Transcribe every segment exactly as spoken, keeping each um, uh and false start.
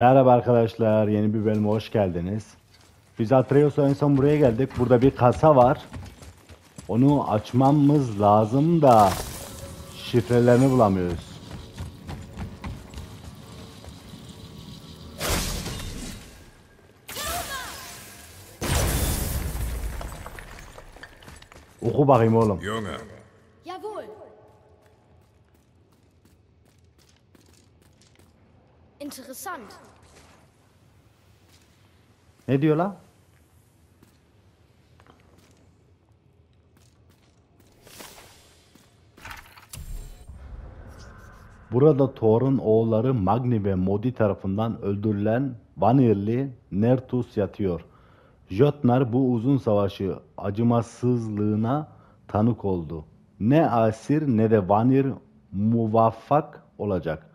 Merhaba arkadaşlar, yeni bir bölüme hoş geldiniz. Biz Atreus'la en son buraya geldik. Burada bir kasa var. Onu açmamız lazım da şifrelerini bulamıyoruz. Oku bakayım oğlum. Interessant. Ne diyor la? Burada Thor'un oğulları Magni ve Modi tarafından öldürülen Vanirli Nertus yatıyor. Jotnar bu uzun savaşı acımasızlığına tanık oldu. Ne Asir ne de Vanir muvaffak olacak.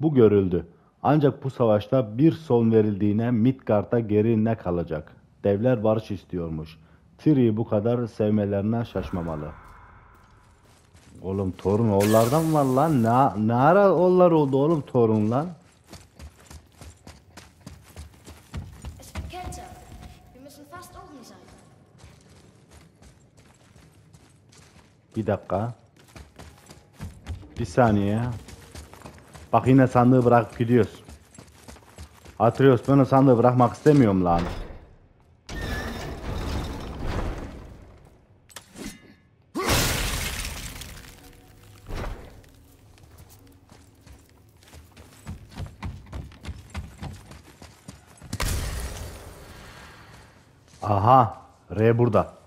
Bu görüldü. Ancak bu savaşta bir son verildiğine Midgard'a geri ne kalacak? Devler barış istiyormuş. Tiri'yi bu kadar sevmelerine şaşmamalı. Oğlum torun oğullardan var lan. Ne, ne ara oğullar oldu oğlum torun lan? Bir dakika. Bir saniye. Bak yine sandığı bırakıp gidiyoruz. Atreus, ben o sandığı bırakmak istemiyorum lan. Aha, R burada.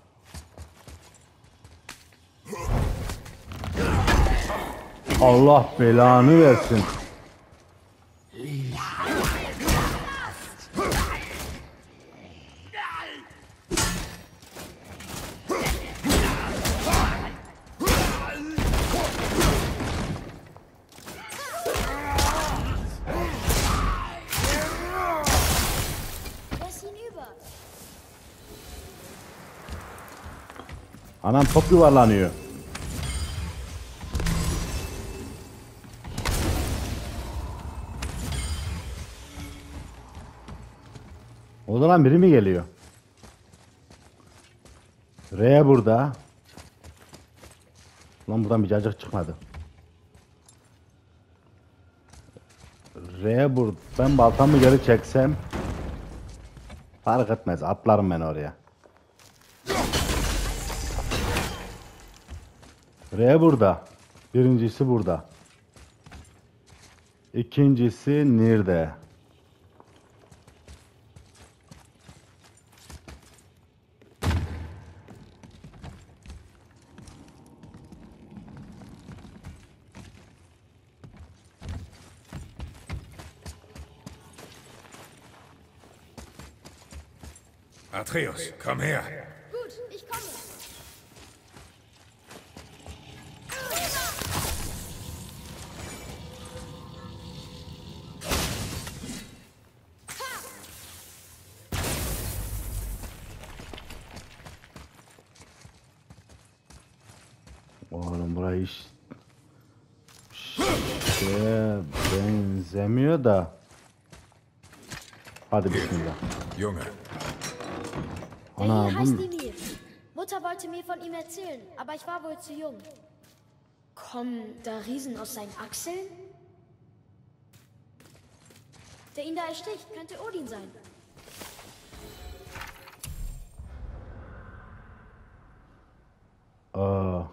Allah belanı versin. Anam top yuvarlanıyor. Oradan biri mi geliyor? R burada. Lan buradan bir cacık çıkmadı. R burada. Ben baltamı geri çeksem fark etmez. Atlarım ben oraya. R burada. Birincisi burada. İkincisi nerede? Atreus, komm her. Gut, ich komme. Oğlum buraya hiç şeye benzemiyor da. Hadi bismillah. Junge. Hier heißt Mimir. Mutter wollte mir von ihm erzählen, aber ich war wohl zu jung. Kommen da Riesen aus seinen Achseln? Der ihn da ersticht, könnte Odin sein. Uh.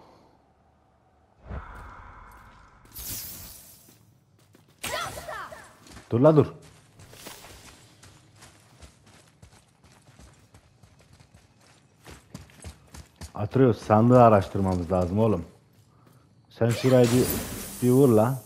Dur la dur. Atreus, sandığı araştırmamız lazım oğlum. Sen şurayı bir, bir vur lan.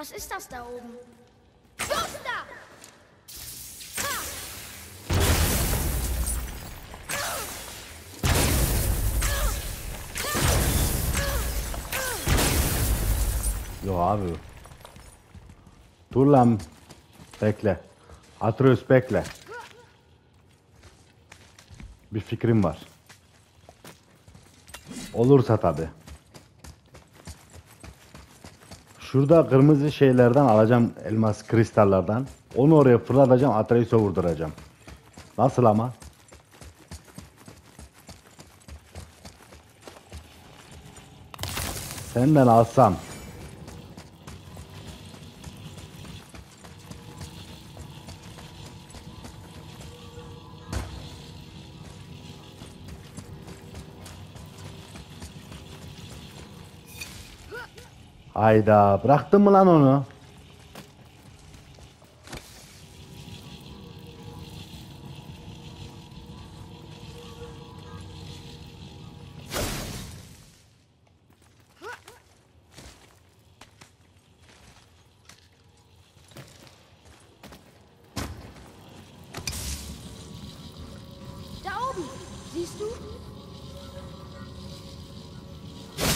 Was ist das da oben? Was da? Yo abi. Dur lan. Bekle. Atreus bekle. Bir fikrim var. Olursa tabi. Şurada kırmızı şeylerden alacağım, elmas kristallardan. Onu oraya fırlatacağım, Atreus'a vurduracağım. Nasıl ama? Senden alsam. Hayda, bıraktın mı lan onu?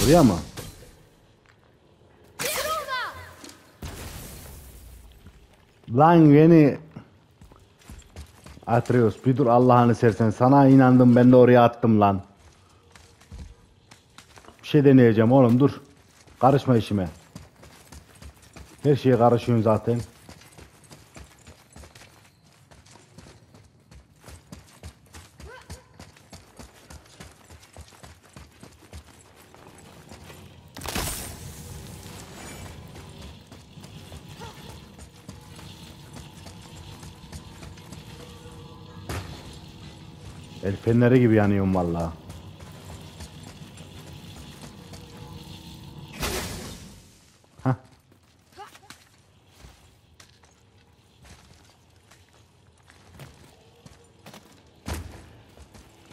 Buraya mı? Lan beni Atreus bir dur Allah'ını sersen, sana inandım, ben de oraya attım lan. Bir şey deneyeceğim oğlum, dur. Karışma işime. Her şeye karışıyorsun zaten. El feneri gibi yanıyorum vallahi. Hah.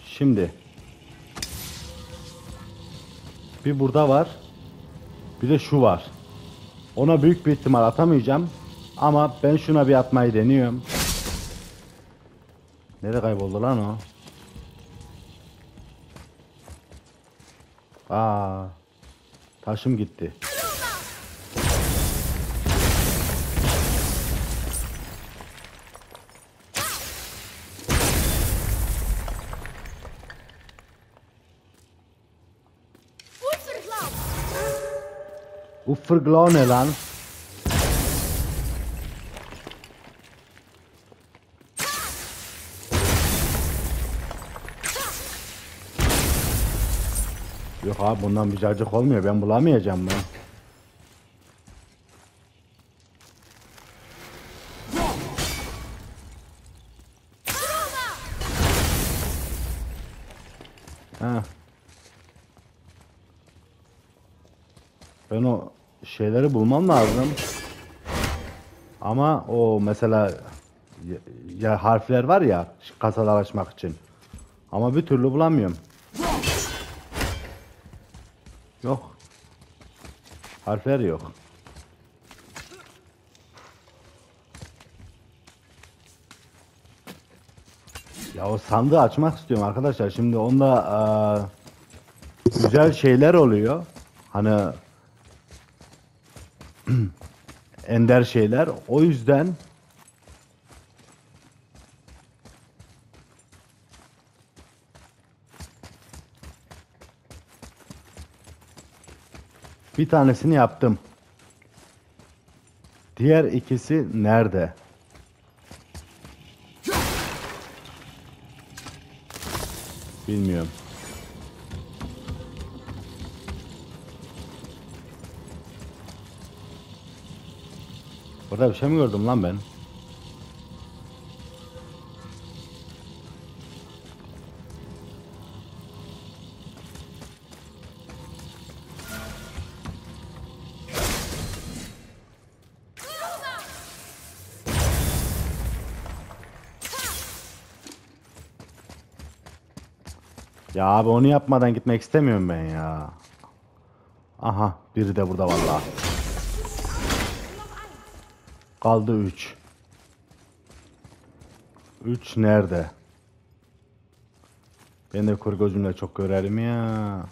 Şimdi bir burada var, bir de şu var. Ona büyük bir ihtimal atamayacağım ama ben şuna bir atmayı deniyorum. Nereye kayboldu lan o? Aa, taşım gitti. Ufferglau ne lan? Yok abi, bundan bir cacık olmuyor, ben bulamayacağım ben. Ha. Ben o şeyleri bulmam lazım. Ama o mesela ya, ya harfler var ya kasalar açmak için. Ama bir türlü bulamıyorum. Yok. Harfler yok. Ya o sandığı açmak istiyorum arkadaşlar. Şimdi onda e, güzel şeyler oluyor. Hani ender şeyler. O yüzden bir tanesini yaptım. Diğer ikisi nerede? Bilmiyorum. Burada bir şey mi gördüm lan ben? Ya abi onu yapmadan gitmek istemiyorum ben ya. Aha, biri de burada vallahi. Kaldı üç. Üç nerede? Ben de kör gözümle çok görerim ya.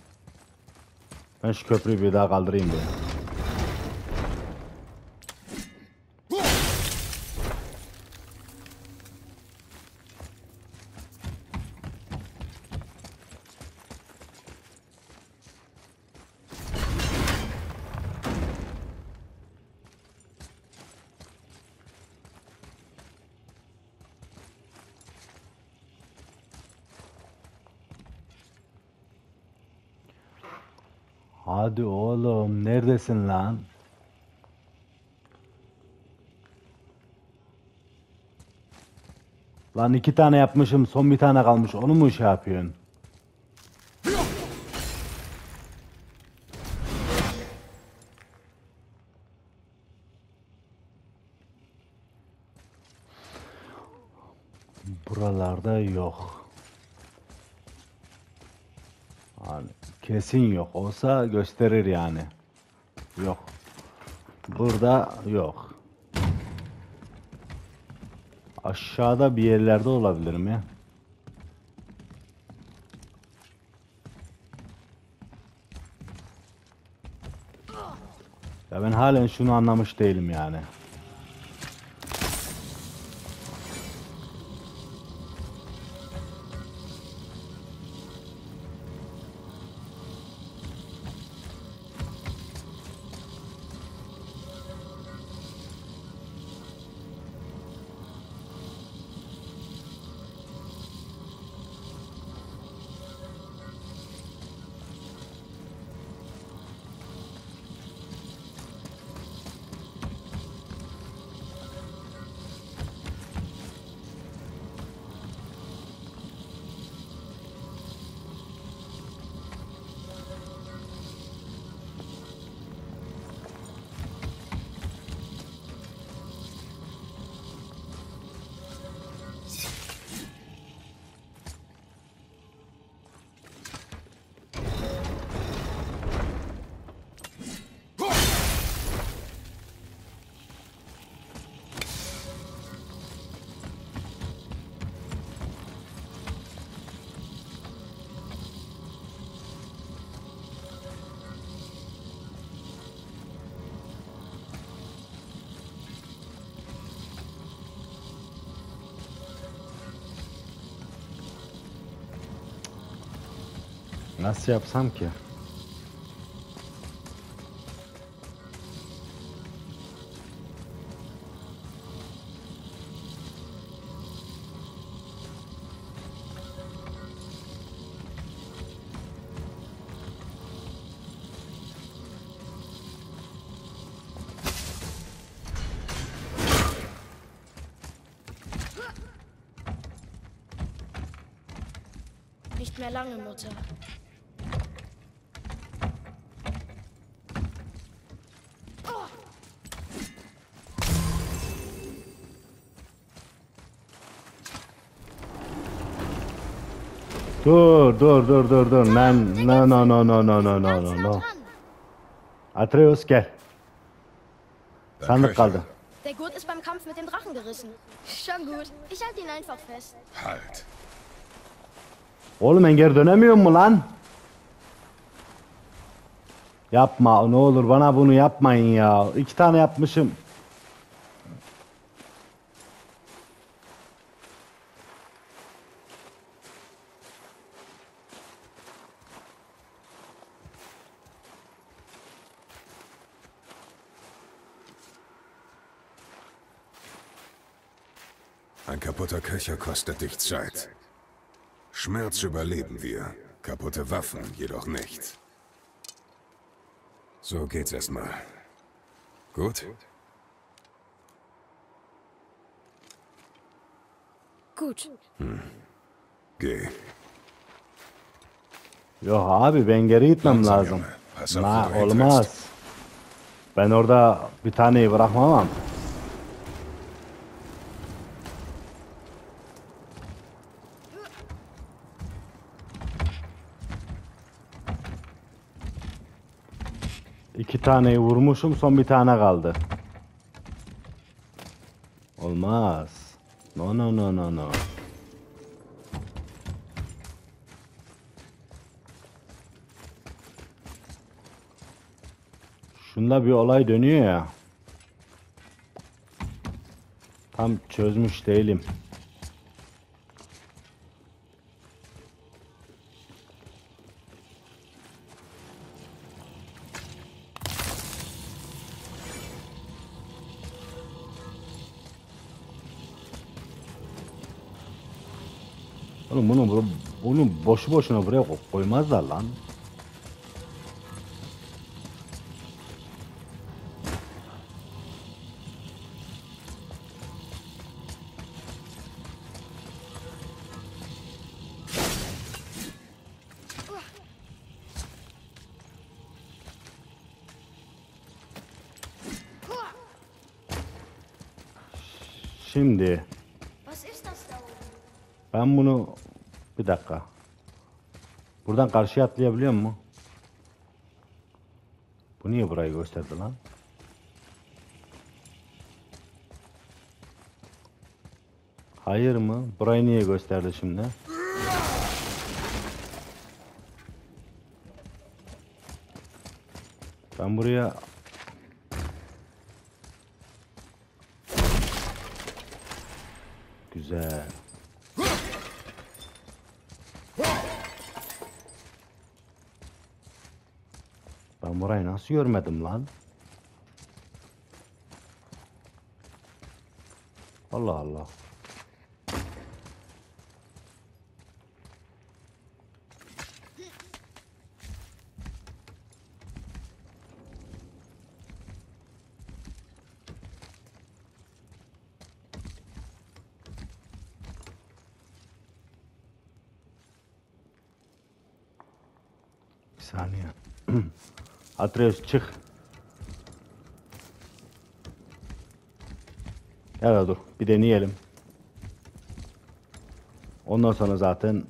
Ben şu köprüyü bir daha kaldırayım diye. Hadi oğlum, neredesin lan? Lan iki tane yapmışım, son bir tane kalmış. Onu mu şey yapıyorsun? Buralarda yok. Abi. Kesin yok. Olsa gösterir yani. Yok. Burada yok. Aşağıda bir yerlerde olabilir mi? Ya ben halen şunu anlamış değilim yani. Nasıl yapsam ki? Nicht mehr lange, Mutter. Dur dur dur dur dur. Ben no no no no no no no no. Atreus gel. Sandık kaldı. Der Gurt ist beim Kampf mit dem Drachen gerissen. Schon gut. Ich halte ihn einfach fest. Halt. Oğlum ben geri dönemiyor mu lan? Yapma, ne olur bana bunu yapmayın ya. İki tane yapmışım. Ein kaputter Köcher kostet dich Zeit. Schmerz überleben wir, kaputte Waffen jedoch nicht. So geht's erstmal. Gut? Gut. Hm. Geh. Yo abi ben geri gitmem lazım. Na, olmaz. Ben orada bir taneyi bırakmam. İki taneyi vurmuşum, son bir tane kaldı. Olmaz. No no no no no. Şunda bir olay dönüyor ya. Tam çözmüş değilim. Oğlum bunu, bunu boşu boşuna buraya koymazlar lan. Şimdi ben bunu bir dakika buradan karşıya atlayabiliyor mu? Bu niye burayı gösterdi lan? Hayır mı? Burayı niye gösterdi şimdi? Ben buraya güzel. Ben burayı nasıl görmedim lan? Allah Allah. Saniye. Atreus çık. Ya dur, bir deneyelim. Ondan sonra zaten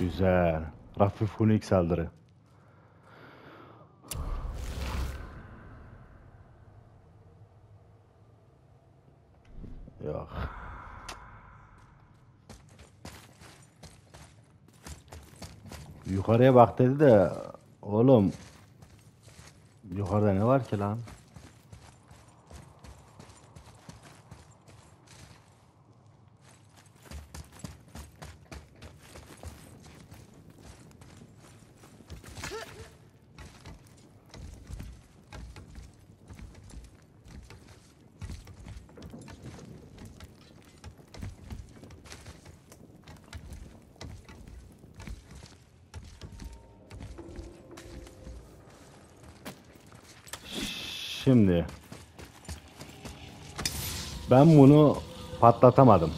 güzel. Rafif Funik saldırı. Yok. Yukarıya bak dedi de oğlum yukarıda ne var ki lan? Şimdi ben bunu patlatamadım.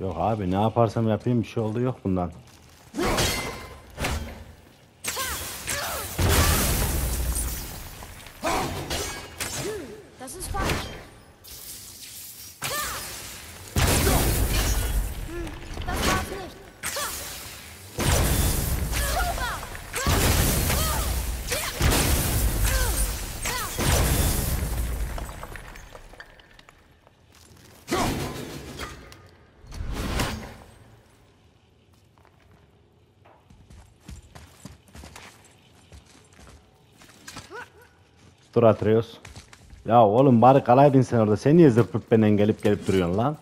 Yok abi, ne yaparsam yapayım bir şey oldu yok bundan. Dur Atreus. Ya oğlum bari kalay bin sen orada. Sen niye zırpırt benden gelip gelip duruyorsun lan?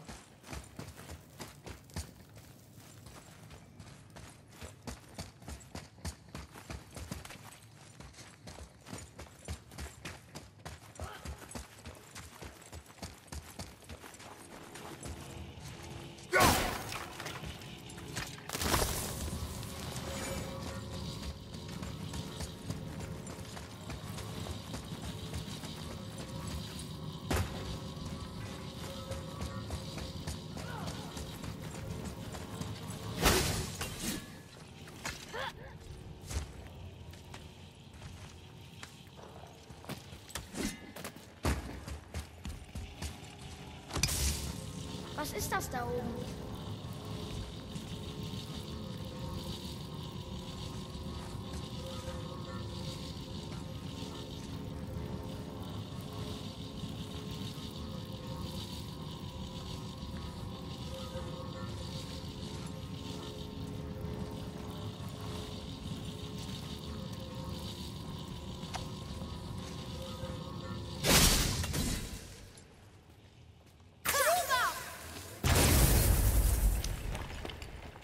Was ist das da oben?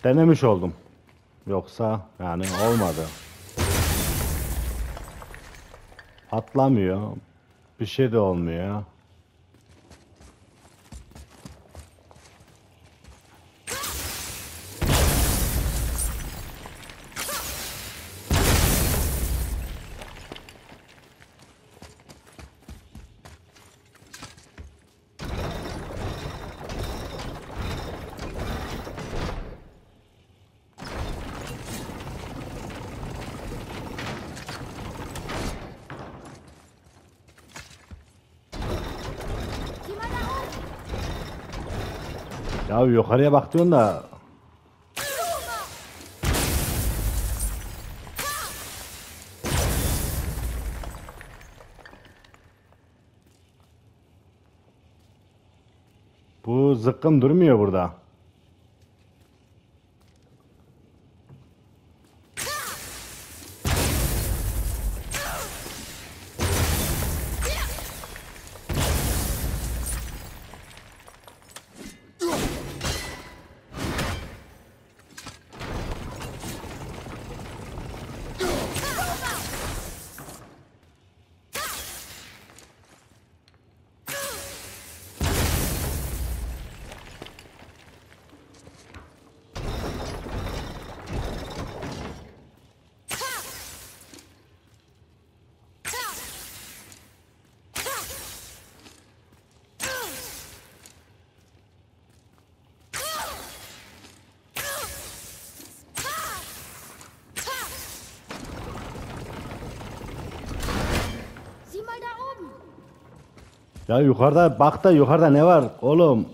Denemiş oldum. Yoksa yani olmadı. Patlamıyor. Bir şey de olmuyor. Ya yukarıya bak diyorsun da. Bu zıkkım durmuyor burada. Ya yukarıda bak da yukarıda ne var oğlum?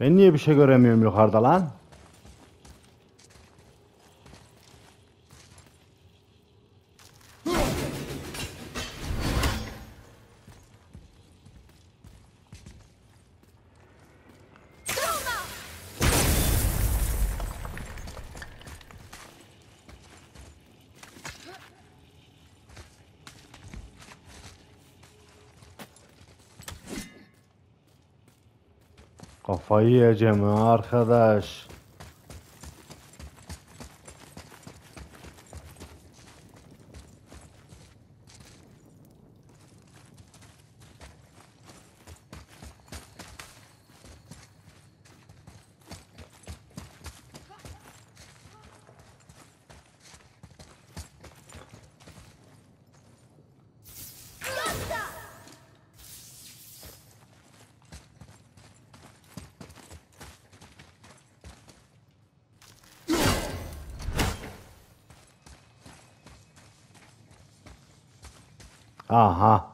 Ben niye bir şey göremiyorum yukarıda lan? Kafayı yiyeceğim arkadaş. Aha.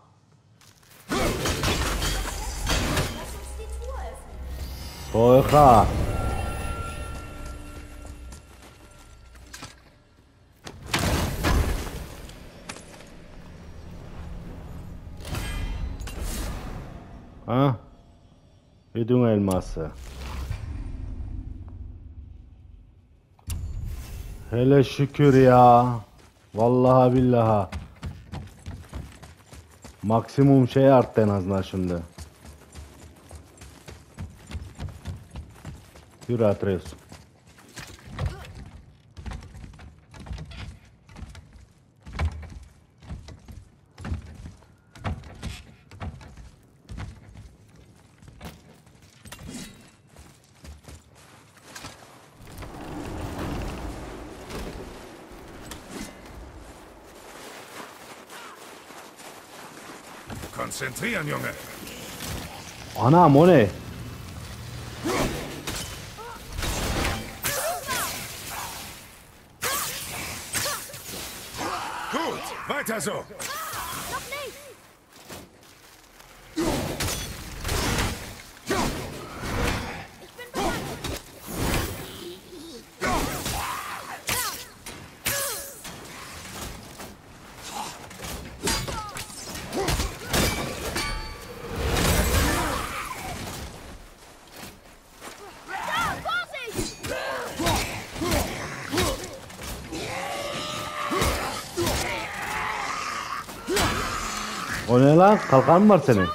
Oha. Ha? Idun elması. Hele şükür ya. Vallahi billahi. Maksimum şey arttı en azından şimdi. Yürü Atreus. Konzentrieren, Junge. Anam, o ne? Weiter so. Noch nicht. Ich bin O ne lan? Kalkan mı var senin?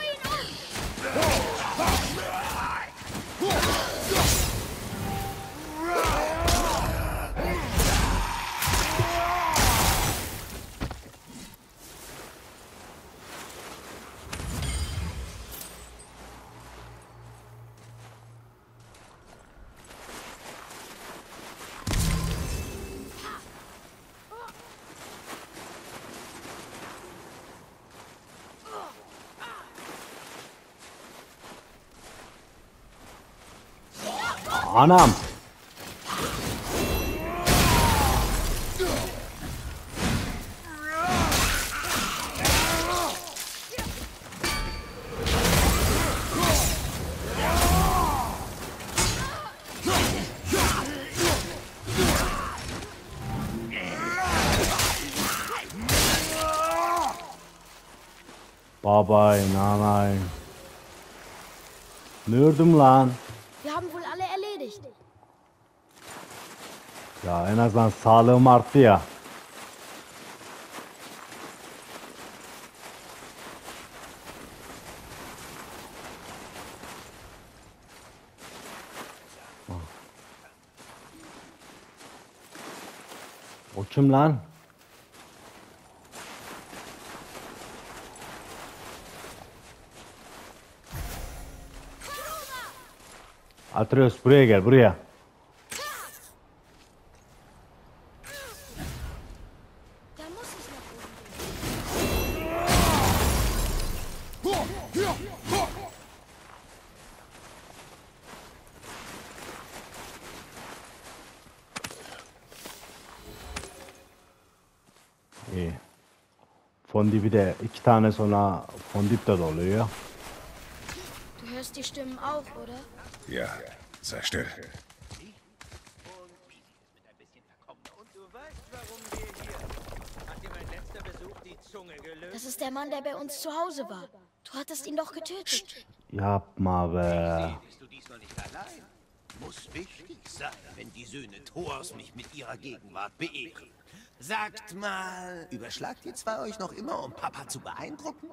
Anam. Babay, nanay. Mürdüm lan. Ya en azından sağlığım arttı ya. O kim lan? Atreus buraya gel, buraya. Fondip de iki tane sonra Fondip de doluyor. Du hörst die Stimmen auch, oder? Ja, sei still. Das ist der Mann, der bei uns zu Hause war. Du hattest ihn doch getötet. Yapma be. Muss wichtig sein, wenn die Söhne Thors mich mit ihrer Gegenwart beehren. Sagt mal, überschlagt ihr zwei euch noch immer, um Papa zu beeindrucken?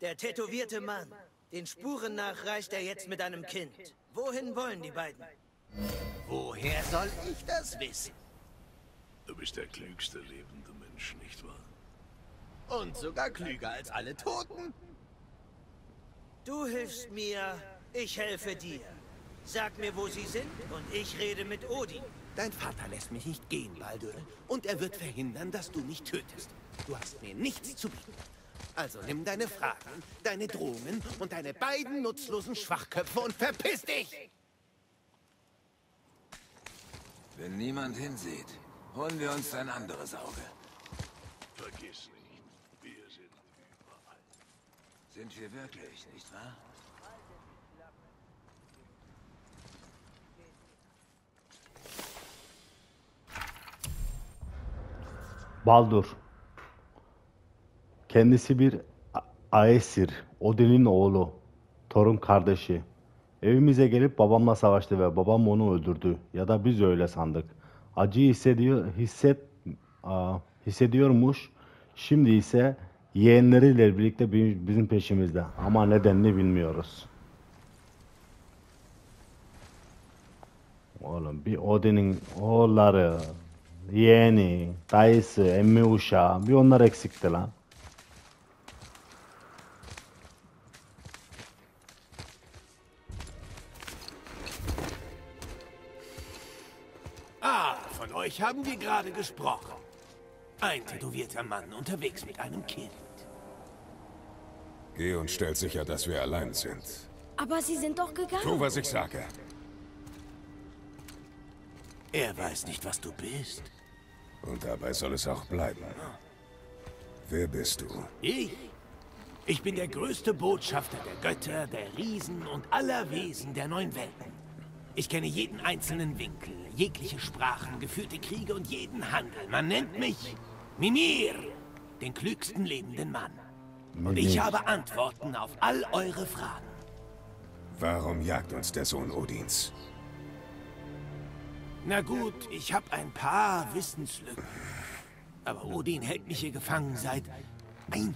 Der tätowierte Mann. Den Spuren nach reist er jetzt mit einem Kind. Wohin wollen die beiden? Woher soll ich das wissen? Du bist der klügste lebende Mensch, nicht wahr? Und sogar klüger als alle Toten. Du hilfst mir, ich helfe dir. Sag mir, wo sie sind, und ich rede mit Odin. Dein Vater lässt mich nicht gehen, Baldur. Und er wird verhindern, dass du mich tötest. Du hast mir nichts zu bieten. Also nimm deine Fragen, deine Drohungen und deine beiden nutzlosen Schwachköpfe und verpiss dich! Wenn niemand hinsieht, holen wir uns ein anderes Auge. Vergiss nicht, wir sind überall. Sind wir wirklich, nicht wahr? Baldur. Kendisi bir Aesir, Odin'in oğlu, Thor'un kardeşi. Evimize gelip babamla savaştı ve babam onu öldürdü. Ya da biz öyle sandık. Acıyı hissediyor, hisset, a, hissediyormuş. Şimdi ise yeğenleriyle birlikte bizim peşimizde ama nedenini bilmiyoruz. Oğlum bir Odin'in oğulları, yeğeni, dayısı, emmi uşağı, bir onlar eksikti lan. Ah, von euch haben wir gerade gesprochen. Ein tätowierter Mann unterwegs mit einem Kind. Geh und stell sicher, dass wir allein sind. Aber Sie sind doch gegangen. Tu, was ich sage. Er weiß nicht, was du bist. Und dabei soll es auch bleiben. Wer bist du? Ich? Ich bin der größte Botschafter der Götter, der Riesen und aller Wesen der neuen Welten. Ich kenne jeden einzelnen Winkel, jegliche Sprachen, geführte Kriege und jeden Handel. Man nennt mich Mimir, den klügsten lebenden Mann. Und ich habe Antworten auf all eure Fragen. Warum jagt uns der Sohn Odins? Na gut, ich habe ein paar Wissenslücken. Aber Odin hält mich hier gefangen seit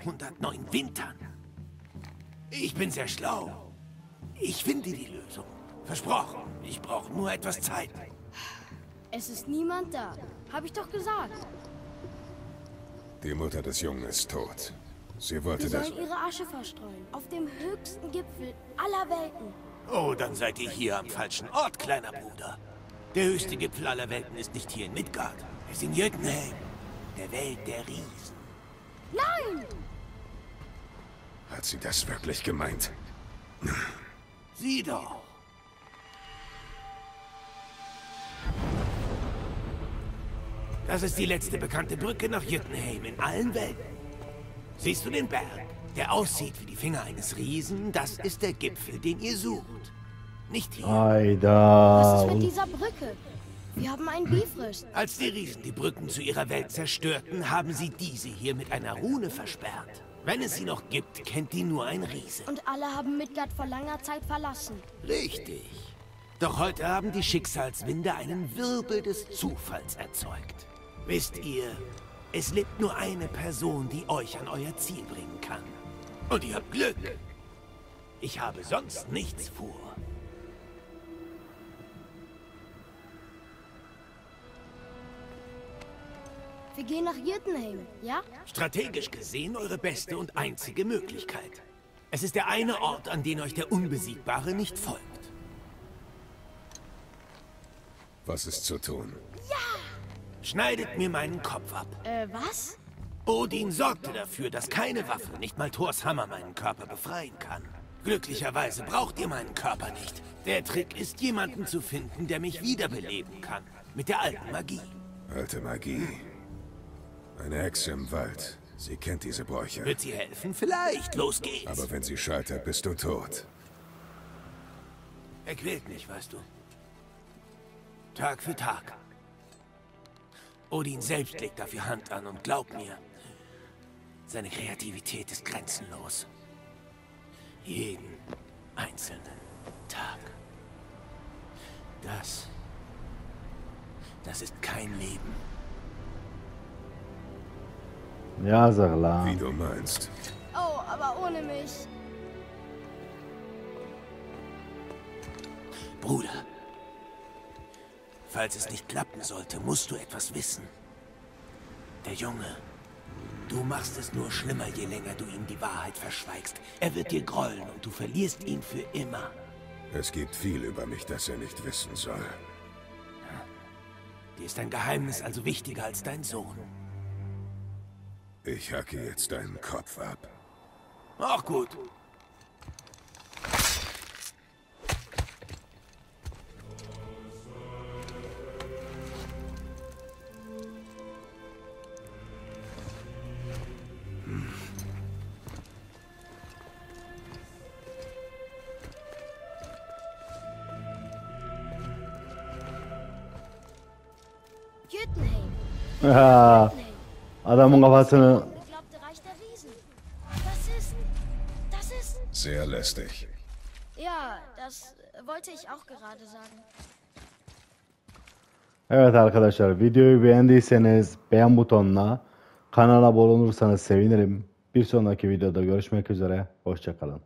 hundertneun Wintern. Ich bin sehr schlau. Ich finde die Lösung. Versprochen. Ich brauche nur etwas Zeit. Es ist niemand da. Habe ich doch gesagt. Die Mutter des Jungen ist tot. Sie wollte das... Sie soll ihre Asche verstreuen. Auf dem höchsten Gipfel aller Welten. Oh, dann seid ihr hier am falschen Ort, kleiner Bruder. Der höchste Gipfel aller Welten ist nicht hier in Midgard. Er ist in Jötunheim. Der Welt der Riesen. Nein! Hat sie das wirklich gemeint? Sieh doch. Das ist die letzte bekannte Brücke nach Jötunheim in allen Welten. Siehst du den Berg, der aussieht wie die Finger eines Riesen? Das ist der Gipfel, den ihr sucht. Nicht hier. Alter. Was ist mit dieser Brücke? Wir haben einen Bifrost. Als die Riesen die Brücken zu ihrer Welt zerstörten, haben sie diese hier mit einer Rune versperrt. Wenn es sie noch gibt, kennt die nur ein Riese. Und alle haben Midgard vor langer Zeit verlassen. Richtig. Doch heute haben die Schicksalswinde einen Wirbel des Zufalls erzeugt. Wisst ihr, es lebt nur eine Person, die euch an euer Ziel bringen kann. Und ihr habt Glück. Ich habe sonst nichts vor. Wir gehen nach Jötunheim, ja? Strategisch gesehen eure beste und einzige Möglichkeit. Es ist der eine Ort, an den euch der Unbesiegbare nicht folgt. Was ist zu tun? Ja! Schneidet mir meinen Kopf ab. Äh, was? Odin sorgte dafür, dass keine Waffe, nicht mal Thors Hammer, meinen Körper befreien kann. Glücklicherweise braucht ihr meinen Körper nicht. Der Trick ist, jemanden zu finden, der mich wiederbeleben kann. Mit der alten Magie. Alte Magie? Eine Hexe im Wald. Sie kennt diese Bräuche. Wird sie helfen? Vielleicht. Los geht's. Aber wenn sie scheitert, bist du tot. Er quält mich, weißt du. Tag für Tag. Odin selbst legt dafür Hand an und glaub mir, seine Kreativität ist grenzenlos. Jeden einzelnen Tag. Das, das ist kein Leben. Ja, sag la. Wie du meinst. Oh, aber ohne mich. Bruder. Falls es nicht klappen sollte, musst du etwas wissen. Der Junge, du machst es nur schlimmer, je länger du ihm die Wahrheit verschweigst. Er wird dir grollen und du verlierst ihn für immer. Es gibt viel über mich, das er nicht wissen soll. Dir ist dein Geheimnis also wichtiger als dein Sohn. Ich hacke jetzt deinen Kopf ab. Auch gut. Ha, adamın kafasını... Sehr lästig. Ja, das wollte ich auch gerade sagen. Evet arkadaşlar, videoyu beğendiyseniz beğen butonuna, kanala abone olursanız sevinirim. Bir sonraki videoda görüşmek üzere. Hoşça kalın.